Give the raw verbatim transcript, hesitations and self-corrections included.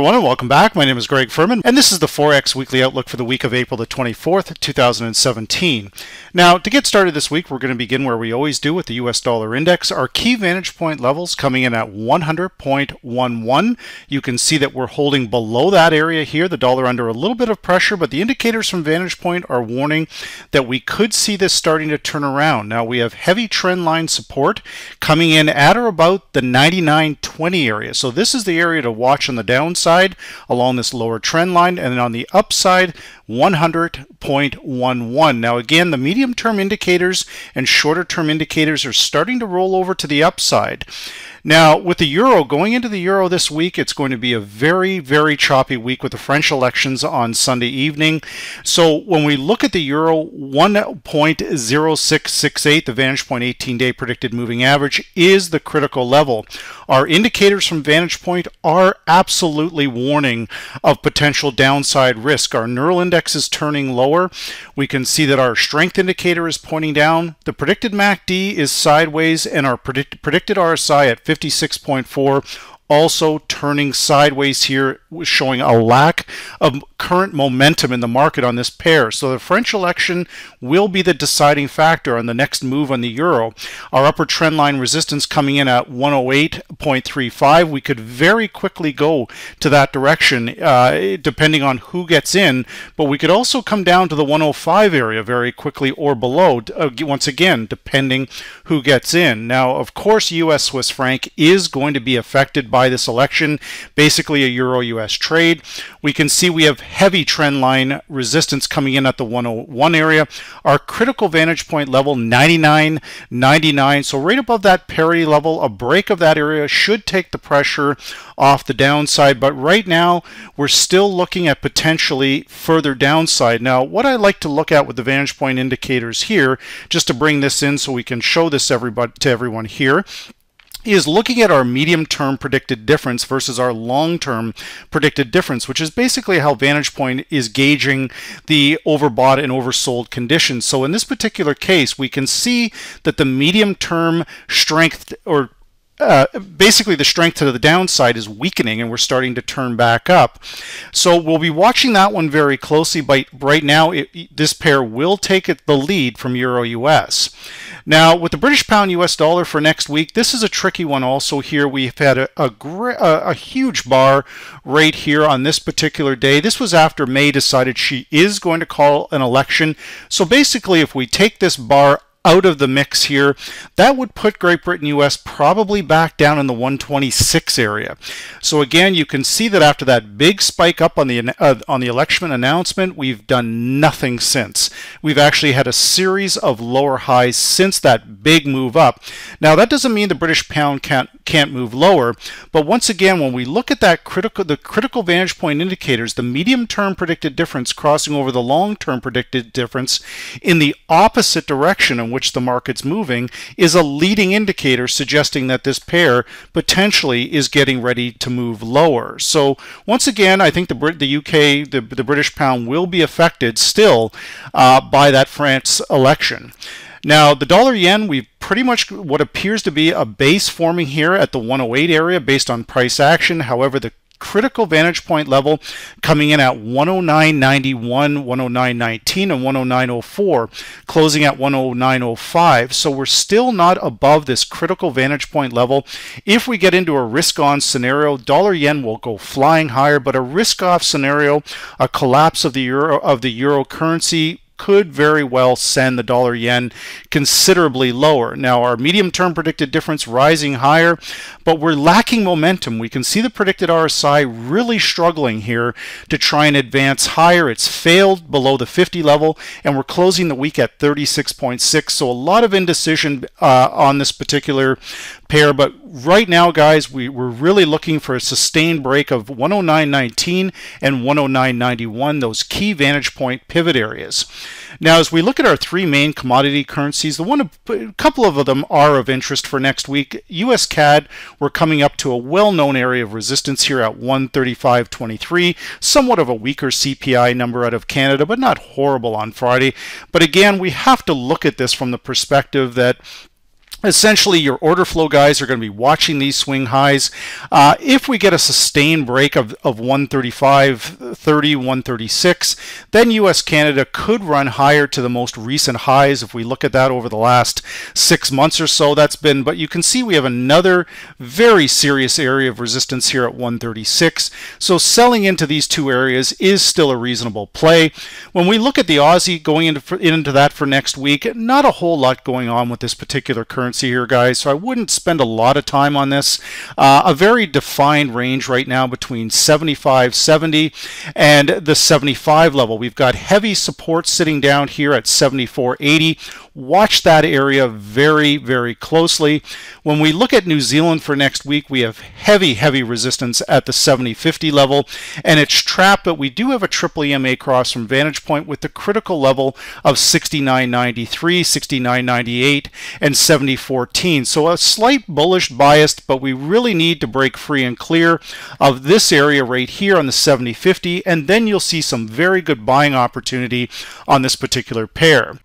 everyone, and welcome back. My name is Greg Firman, and this is the Forex Weekly Outlook for the week of April the twenty-fourth, two thousand seventeen. Now, to get started this week, we're going to begin where we always do with the U S dollar index. Our key Vantage Point levels coming in at one hundred point one one. You can see that we're holding below that area here, the dollar under a little bit of pressure, but the indicators from Vantage Point are warning that we could see this starting to turn around. Now, we have heavy trend line support coming in at or about the ninety-nine twenty area. So this is the area to watch on the downside along this lower trend line, and then on the upside one hundred point one one. Now again, the medium term indicators and shorter term indicators are starting to roll over to the upside. Now with the euro, going into the euro this week, it's going to be a very, very choppy week with the French elections on Sunday evening. So when we look at the euro, one point oh six six eight, the Vantage Point eighteen day predicted moving average, is the critical level. Our indicators from Vantage Point are absolutely warning of potential downside risk. Our neural index is turning lower. We can see that our strength indicator is pointing down. The predicted M A C D is sideways, and our predict, predicted R S I at fifty-six point four also turning sideways here, showing a lack of current momentum in the market on this pair. So the French election will be the deciding factor on the next move on the euro. Our upper trend line resistance coming in at one oh eight point three five. We could very quickly go to that direction uh, depending on who gets in, but we could also come down to the one oh five area very quickly or below, uh, once again, depending who gets in. Now, of course, U S Swiss franc is going to be affected by this election, basically a euro U S trade. We can see we have heavy trend line resistance coming in at the one oh one area. Our critical Vantage Point level ninety-nine ninety-nine, so right above that parity level, a break of that area should take the pressure off the downside, but right now we're still looking at potentially further downside. Now what I like to look at with the Vantage Point indicators here, just to bring this in so we can show this everybody to everyone here, is looking at our medium-term predicted difference versus our long-term predicted difference, which is basically how Vantage Point is gauging the overbought and oversold conditions. So in this particular case, we can see that the medium-term strength, or Uh, basically the strength to the downside, is weakening, and we're starting to turn back up. So we'll be watching that one very closely, but right now it, this pair will take it the lead from euro U S. Now with the British pound U S dollar for next week, this is a tricky one also here. We've had a, a, a huge bar right here on this particular day. This was after May decided she is going to call an election. So basically if we take this bar out of the mix here, that would put Great Britain U S probably back down in the one twenty-six area. So again, you can see that after that big spike up on the uh, on the election announcement, we've done nothing since. We've actually had a series of lower highs since that big move up. Now that doesn't mean the British pound can't can't move lower, but once again, when we look at that critical the critical Vantage Point indicators, the medium term predicted difference crossing over the long term predicted difference in the opposite direction and which the market's moving, is a leading indicator suggesting that this pair potentially is getting ready to move lower. So once again, I think the Brit the U K, the, the British pound will be affected still uh, by that France election. Now the dollar yen, we've pretty much what appears to be a base forming here at the one oh eight area based on price action. However, the critical Vantage Point level coming in at one oh nine ninety-one, one oh nine nineteen, and one oh nine oh four, closing at one oh nine oh five. So we're still not above this critical Vantage Point level. If we get into a risk-on scenario, dollar yen will go flying higher, but a risk-off scenario, a collapse of the euro of the euro currency, could very well send the dollar yen considerably lower. Now our medium term predicted difference rising higher, but we're lacking momentum. We can see the predicted R S I really struggling here to try and advance higher. It's failed below the fifty level, and we're closing the week at thirty-six point six. So a lot of indecision uh, on this particular pair, but right now guys, we, we're really looking for a sustained break of one oh nine nineteen and one oh nine ninety-one, those key Vantage Point pivot areas. Now as we look at our three main commodity currencies, the one a couple of them are of interest for next week. U S C A D, we're coming up to a well-known area of resistance here at one thirty-five twenty-three, somewhat of a weaker C P I number out of Canada, but not horrible on Friday. But again, we have to look at this from the perspective that essentially your order flow guys are going to be watching these swing highs. Uh, if we get a sustained break of, of one thirty-five thirty, one thirty-six, then U S Canada could run higher to the most recent highs. If we look at that over the last six months or so, that's been, but you can see we have another very serious area of resistance here at one thirty-six. So selling into these two areas is still a reasonable play. When we look at the Aussie going into, into that for next week, not a whole lot going on with this particular currency here, guys, so I wouldn't spend a lot of time on this. Uh, a very defined range right now between seventy-five seventy and the seventy-five level. We've got heavy support sitting down here at seventy-four eighty. Watch that area very, very closely. When we look at New Zealand for next week, we have heavy, heavy resistance at the seventy fifty level, and it's trapped, but we do have a triple E M A cross from Vantage Point with the critical level of sixty-nine ninety-three, sixty-nine ninety-eight, and seventy fourteen. So a slight bullish bias, but we really need to break free and clear of this area right here on the seventy fifty, and then you'll see some very good buying opportunity on this particular pair.